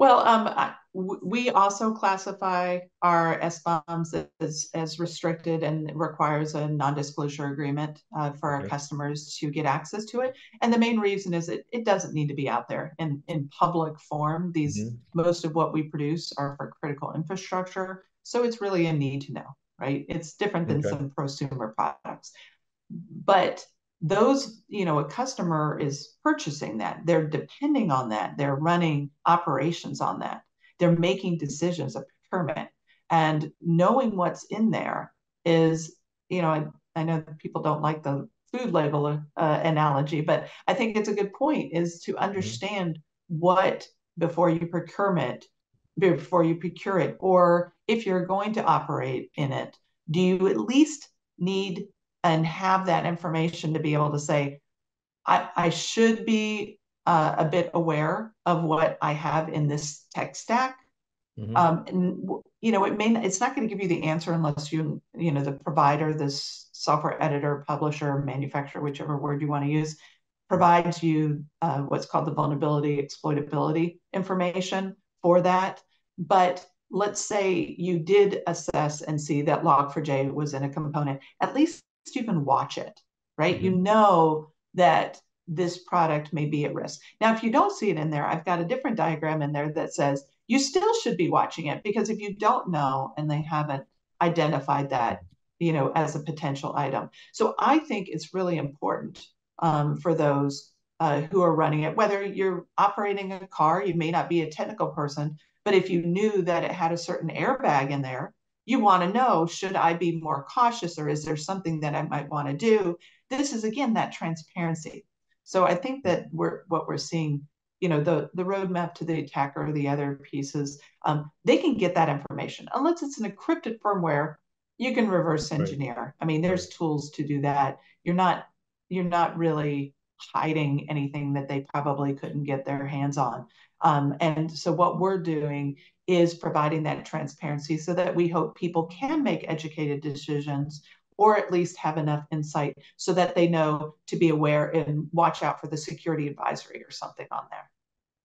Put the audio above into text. Well, we also classify our SBOMs as restricted, and it requires a non-disclosure agreement for our customers to get access to it. And the main reason is it doesn't need to be out there in public form. These most of what we produce are for critical infrastructure, so it's really a need to know, right? It's different than some prosumer products, but those, you know, a customer is purchasing that. They're depending on that. They're running operations on that. They're making decisions of procurement, and knowing what's in there is, you know, I know that people don't like the food label analogy, but I think it's a good point, is to understand what, before you procure it, or if you're going to operate in it, do you at least need and have that information to be able to say, I should be a bit aware of what I have in this tech stack. And you know, it's not going to give you the answer unless you know the provider, this software editor, publisher, manufacturer, whichever word you want to use, provides you what's called the vulnerability exploitability information for that. But let's say you did assess and see that Log4j was in a component, at least you can watch it, right? You know that this product may be at risk. Now, if you don't see it in there, I've got a different diagram in there that says you still should be watching it, because if you don't know and they haven't identified that, you know, as a potential item. So I think it's really important for those who are running it, whether you're operating a car, you may not be a technical person, but if you knew that it had a certain airbag in there, you want to know, should I be more cautious, or is there something that I might want to do? This is, again, that transparency. So I think that what we're seeing, you know, the roadmap to the attacker, the other pieces, they can get that information. Unless it's an encrypted firmware, you can reverse engineer. Right. I mean, there's tools to do that. You're not really hiding anything that they probably couldn't get their hands on. And so what we're doing is providing that transparency so that we hope people can make educated decisions, or at least have enough insight so that they know to be aware and watch out for the security advisory or something on there.